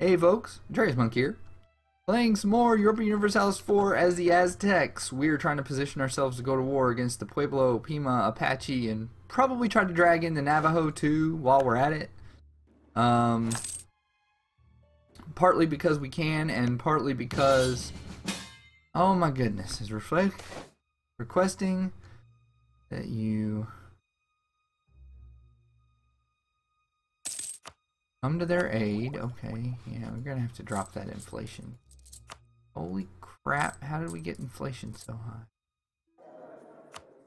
Hey folks, Dragos Monk here, playing some more Europa Universalis IV as the Aztecs. We're trying to position ourselves to go to war against the Pueblo, Pima, Apache, and probably try to drag in the Navajo too while we're at it. Partly because we can, and partly because... Oh my goodness, is requesting that you... come to their aid. Okay, yeah, we're gonna have to drop that inflation. Holy crap, how did we get inflation so high?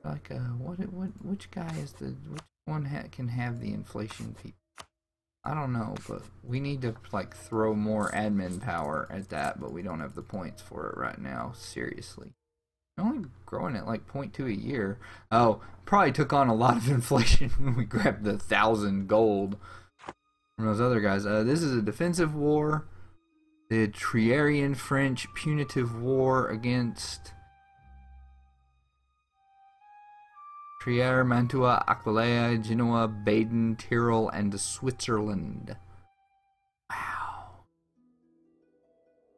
Like, which guy is the, which one can have the inflation people? I don't know, but we need to, like, throw more admin power at that, but we don't have the points for it right now, seriously. We're only growing at, like, 0.2 a year. Oh, probably took on a lot of inflation when we grabbed the 1,000 gold. From those other guys. This is a defensive war, the Trierian French punitive war against Trier, Mantua, Aquileia, Genoa, Baden, Tyrol, and Switzerland. Wow.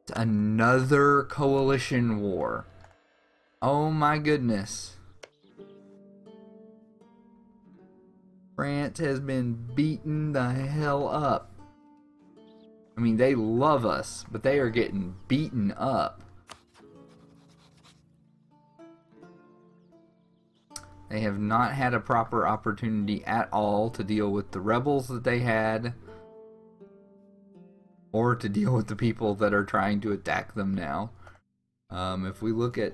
It's another coalition war. Oh my goodness. France has been beaten the hell up. I mean, they love us, but they are getting beaten up. They have not had a proper opportunity at all to deal with the rebels that they had, or to deal with the people that are trying to attack them now. If we look at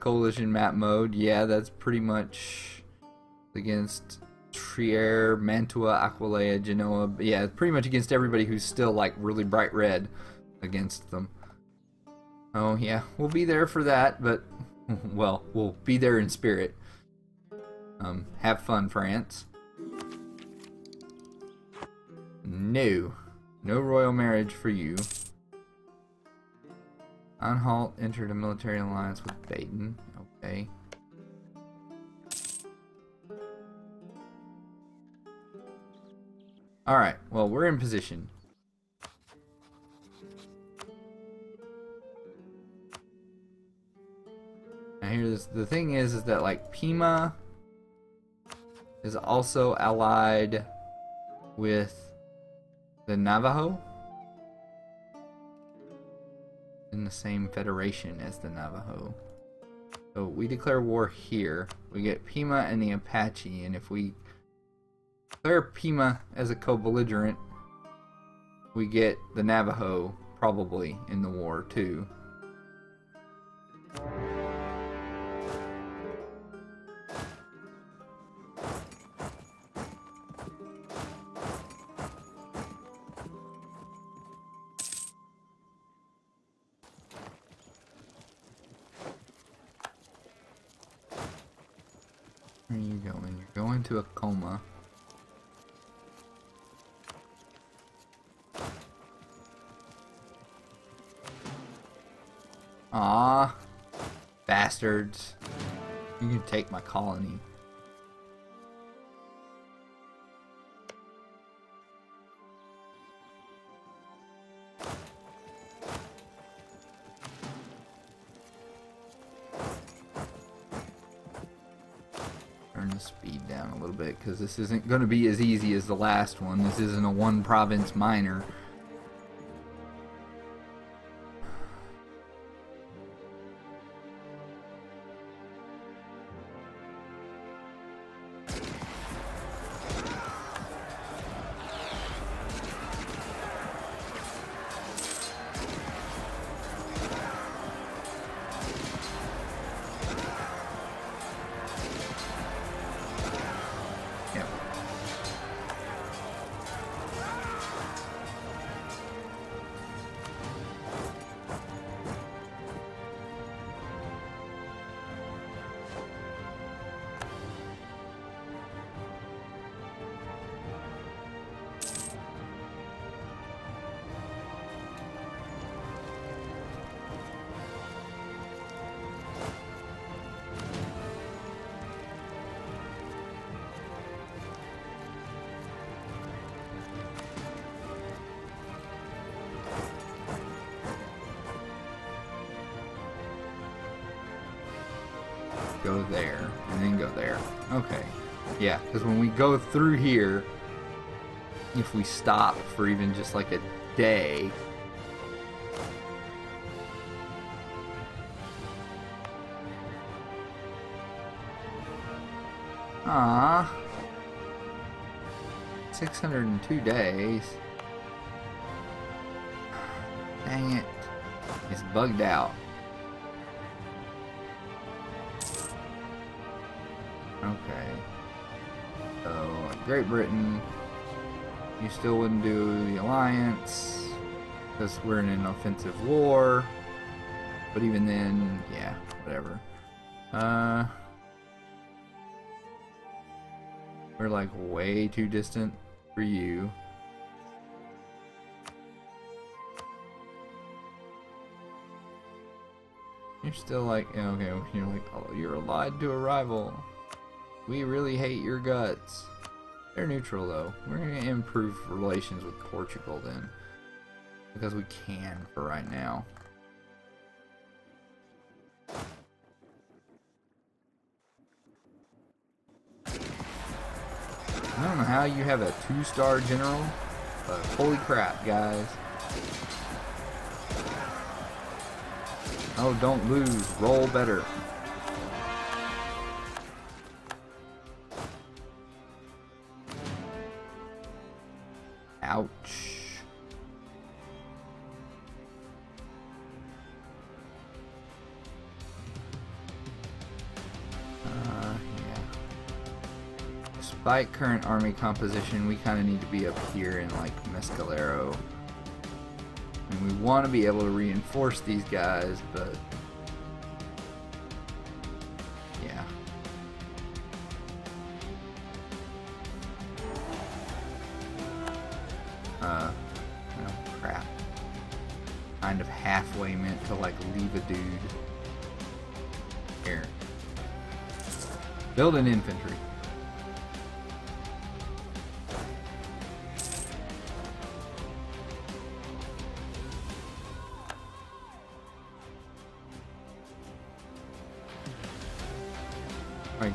coalition map mode, yeah, that's pretty much against... Trier, Mantua, Aquileia, Genoa. Yeah, pretty much against everybody who's still like really bright red against them. Oh yeah, we'll be there for that, but well, we'll be there in spirit. Have fun, France. No. No royal marriage for you. Anhalt entered a military alliance with Baden. Okay. Alright, well, we're in position. Now here's the thing is that like Pima is also allied with the Navajo in the same federation as the Navajo. So we declare war here. We get Pima and the Apache, and if we declare Pima as a co-belligerent, we get the Navajo probably in the war too. Where are you going? You're going to a coma. Aw, bastards. You can take my colony. Turn the speed down a little bit, because this isn't going to be as easy as the last one. This isn't a one province minor. go there, and then go there. Okay. Yeah, because when we go through here, if we stop for even just like a day, ah, 602 days. Dang it, it's bugged out. Okay. So Great Britain, you still wouldn't do the alliance because we're in an offensive war. But even then, yeah, whatever. We're like way too distant for you. You're still like, okay, you're like, oh, you're allied to a rival. We really hate your guts. They're neutral though. We're going to improve relations with Portugal then. Because we can for right now. I don't know how you have a 2-star general, but holy crap, guys. Oh, don't lose. Roll better. Ouch. Despite current army composition, we kind of need to be up here in like Mescalero. And we want to be able to reinforce these guys, but yeah. Oh crap. Kind of halfway meant to like leave a dude. Here. Build an infantry.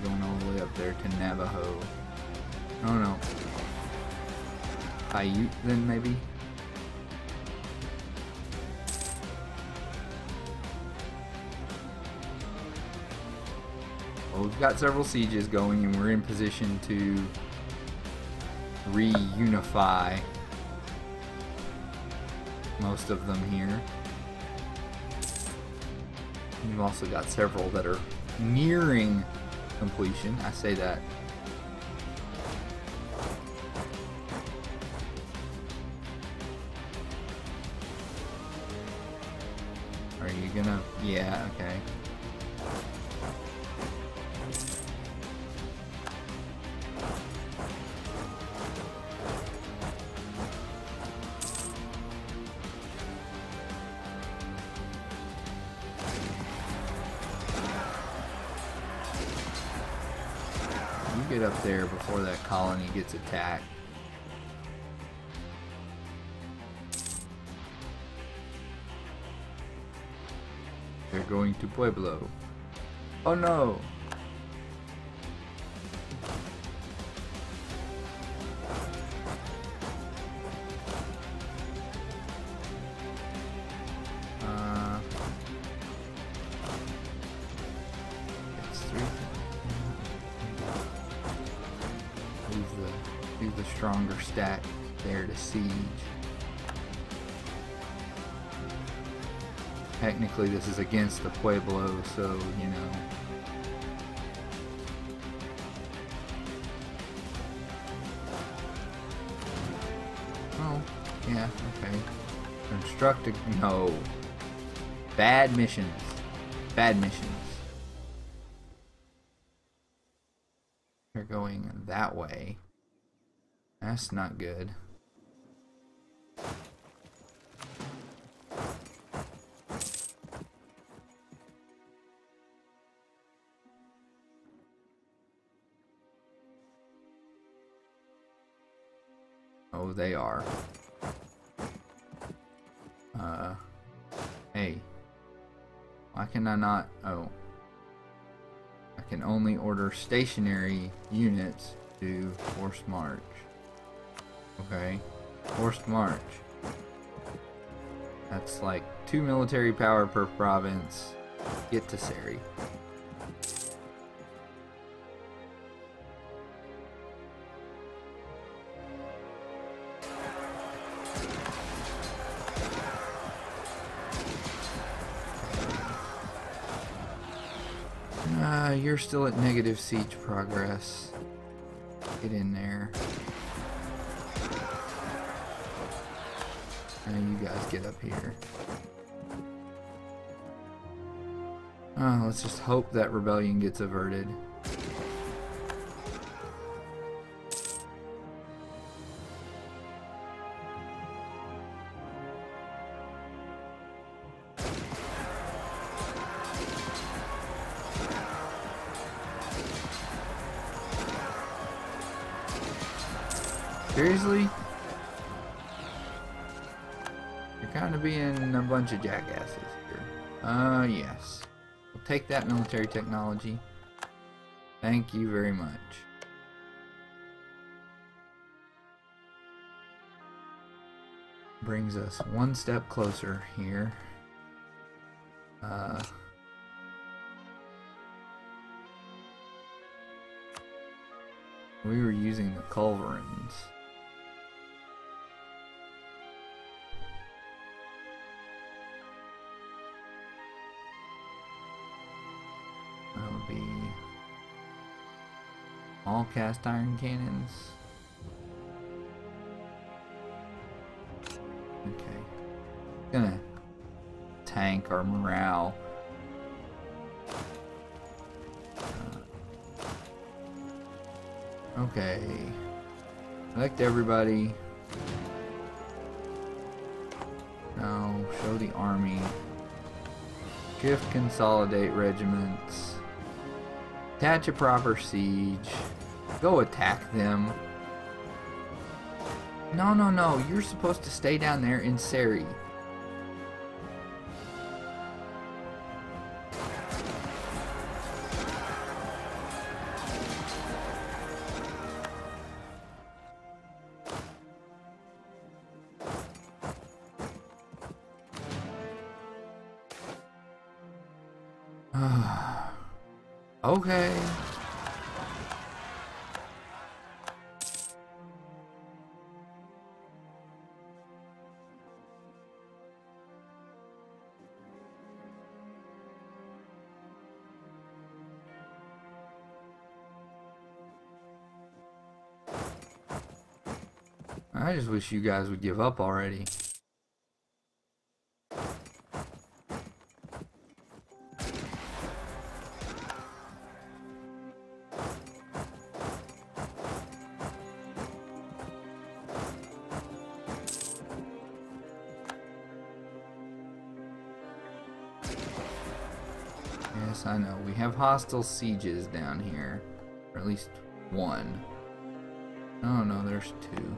Going all the way up there to Navajo. Oh no. Paiute then maybe? Well, we've got several sieges going and we're in position to reunify most of them here. We've also got several that are nearing completion. I say that. Are you gonna? Yeah, okay. Up there before that colony gets attacked. They're going to Pueblo. Oh no! The stronger stack there to siege. Technically this is against the Pueblo, so you know. Oh, yeah, okay. Construct a, no. Bad missions. Bad missions. They're going that way. That's not good. Oh, they are. Hey. Why can I not? Oh. I I can only order stationary units to forced march. Okay, forced march. That's like 2 military power per province. Get to Seri. You're still at negative siege progress. Get in there. Now you guys get up here. Let's just hope that rebellion gets averted. Seriously? You're kind of being a bunch of jackasses here. Yes. We'll take that military technology. Thank you very much. Brings us one step closer here. We were using the culverins. All cast iron cannons. Okay. Gonna tank our morale. Okay. Elect everybody. No, show the army. Shift consolidate regiments. Attach a proper siege. Go attack them. No, no, no. You're supposed to stay down there in Seri. Okay. I just wish you guys would give up already. Yes, I know. We have hostile sieges down here. Or at least one. Oh no, there's two.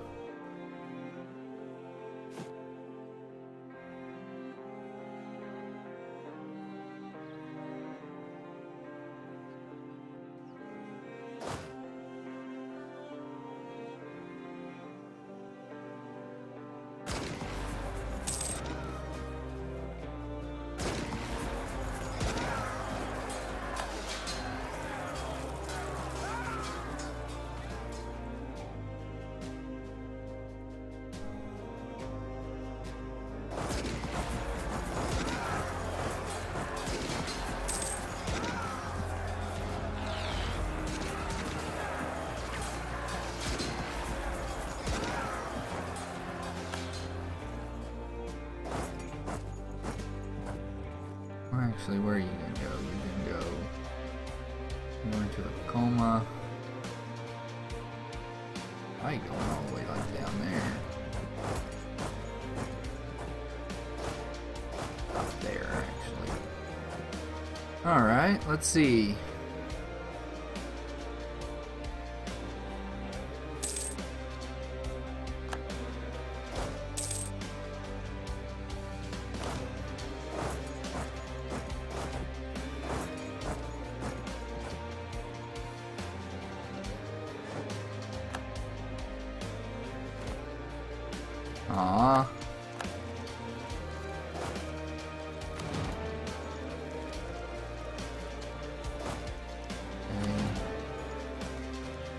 Actually, where are you gonna go? You're gonna go more into a coma. I ain't going all the way like down there. Up there, actually. Alright, let's see. Aww.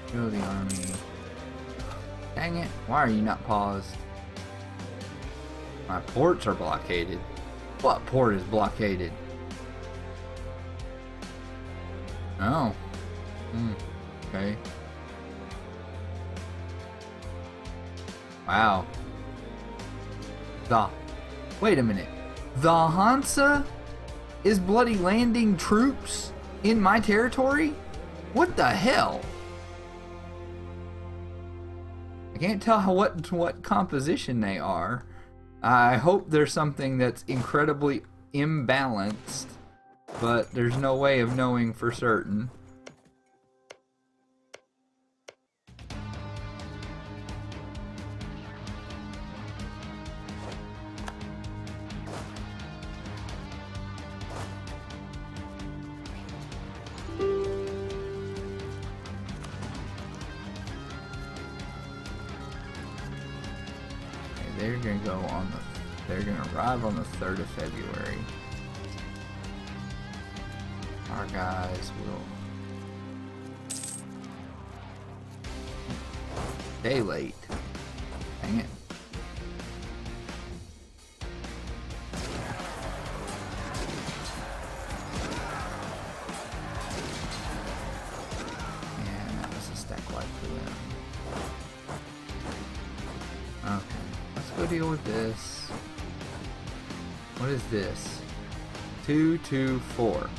Kill the army. Dang it. Why are you not paused? My ports are blockaded. What port is blockaded? Oh. Hmm. Okay. Wow. Wait a minute. The Hansa is bloody landing troops in my territory? What the hell? I can't tell what composition they are. I hope there's something that's incredibly imbalanced, but there's no way of knowing for certain. They're gonna arrive on the 3rd of February. Our guys will stay late. Dang it. And that was a stack life for them. Okay, let's go deal with this. What is this? 2, 2, 4.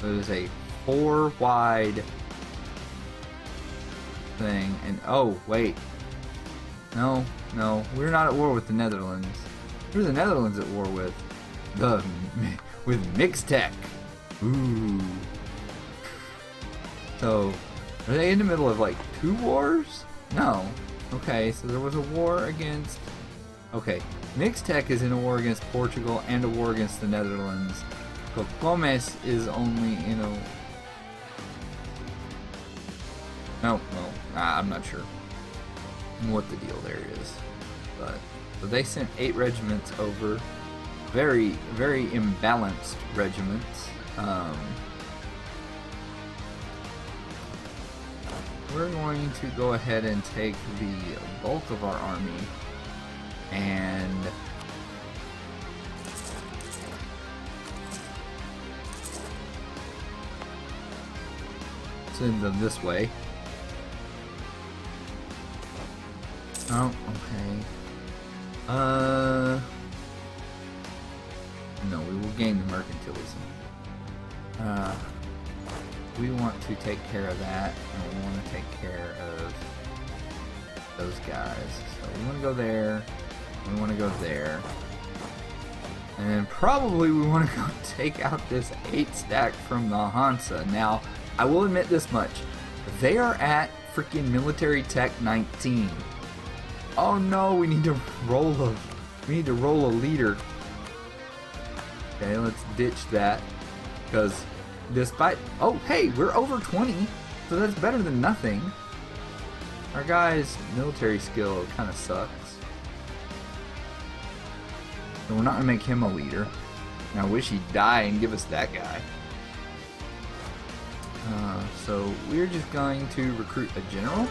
So it is a 4-wide thing, and oh wait, no, we're not at war with the Netherlands. Who are the Netherlands at war with? With Mixtec. Ooh. So are they in the middle of like 2 wars? No. Okay, so there was a war against. Okay. Mixtec is in a war against Portugal and a war against the Netherlands. Cocomes is only in a... No, well, I'm not sure what the deal there is. But so they sent 8 regiments over. Very, very imbalanced regiments. We're going to go ahead and take the bulk of our army. And send them this way. Oh, okay. No, we will gain the mercantilism. We want to take care of that, and we want to take care of those guys. So we want to go there. We want to go there. And then probably we want to go take out this 8-stack from the Hansa. Now, I will admit this much. They are at freaking military tech 19. Oh no, we need to roll a leader. Okay, let's ditch that. Because despite, oh hey, we're over 20. So that's better than nothing. Our guy's military skill kind of sucks. So we're not going to make him a leader. And I wish he'd die and give us that guy. So we're just going to recruit a general.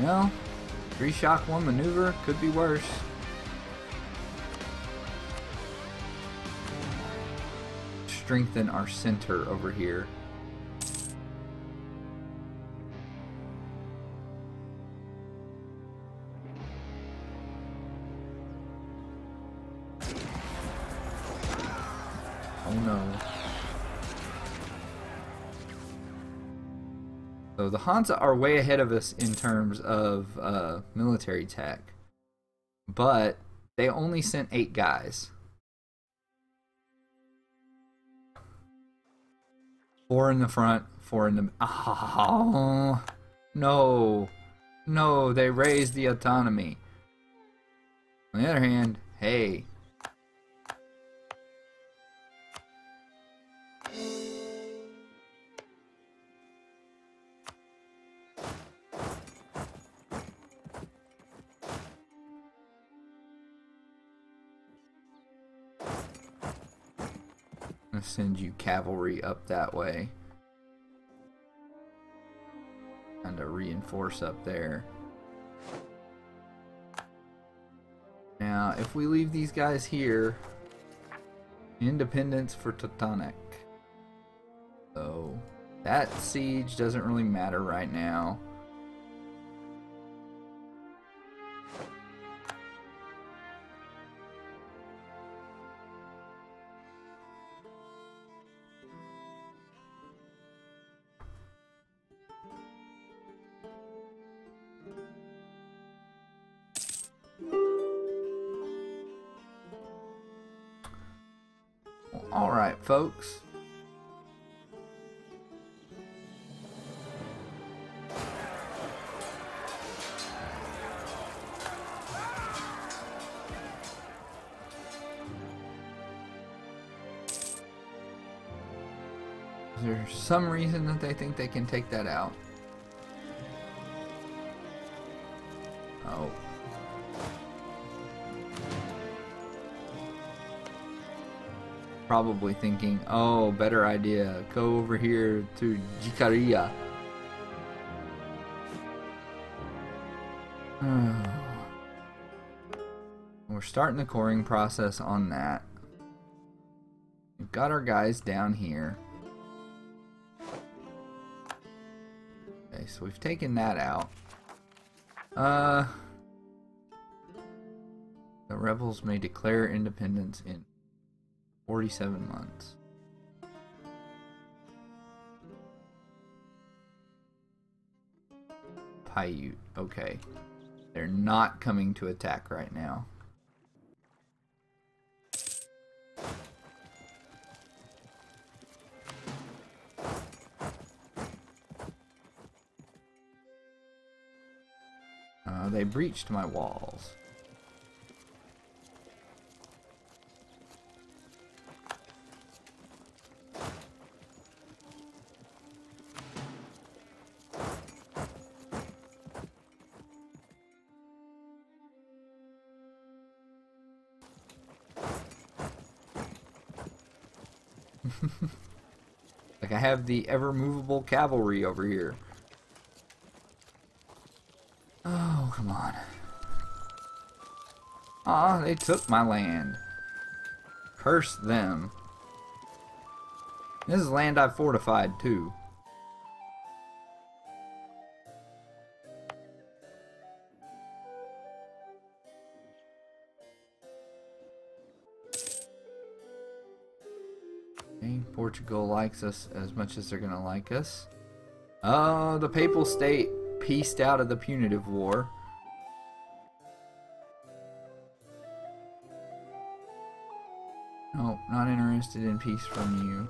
Well, 3 shock 1 maneuver could be worse. Strengthen our center over here. So the Hansa are way ahead of us in terms of military tech, but they only sent 8 guys. 4 in the front, 4 in the... Oh, no. No, they raised the autonomy. On the other hand, hey. I'll send you cavalry up that way. Kind of reinforce up there. Now, if we leave these guys here, independence for Teutonic. So, that siege doesn't really matter right now. Alright, folks. Is there some reason that they think they can take that out? Oh. Probably thinking, oh, better idea, go over here to Jicarilla. We're starting the coring process on that. We've got our guys down here. Okay, so we've taken that out. The rebels may declare independence in 47 months. Paiute. Okay. They're not coming to attack right now. They breached my walls. Like, I have the ever-movable cavalry over here. Oh, come on. Aw, they took my land. Curse them. This is land I fortified, too. Portugal likes us as much as they're gonna like us. Oh, the Papal State pieced out of the punitive war. Nope, not interested in peace from you.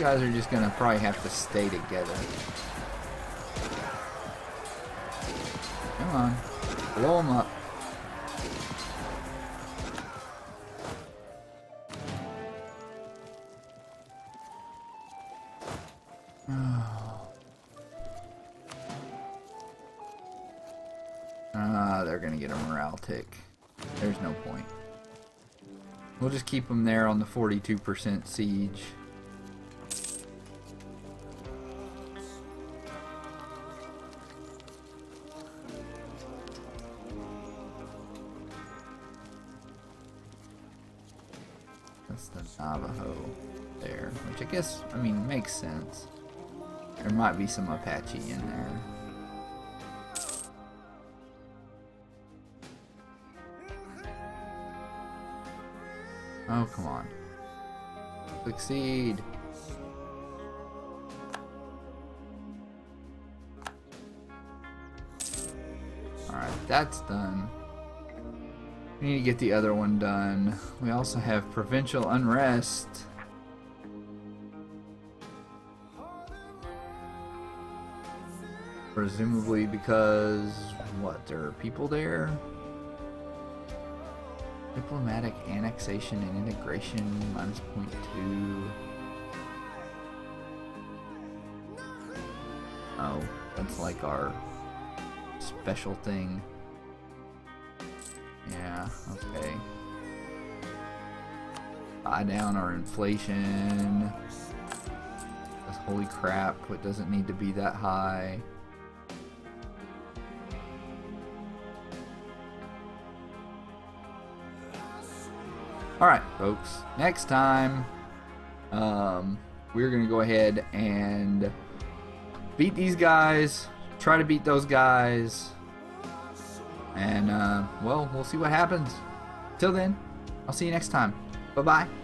Guys are just gonna probably have to stay together. Come on, blow them up. They're gonna get a morale tick. There's no point. We'll just keep them there on the 42% siege. Navajo there, which I guess, I mean, makes sense. There might be some Apache in there. Oh, come on. Succeed! Alright, that's done. We need to get the other one done. We also have provincial unrest. Presumably because, what, there are people there? Diplomatic annexation and integration, minus 0.2. That's like our special thing. Yeah, okay. Buy down our inflation. That's holy crap, it doesn't need to be that high. Alright folks, next time we're gonna go ahead and beat these guys, try to beat those guys, and well, we'll see what happens. Till then, I'll see you next time. Bye-bye.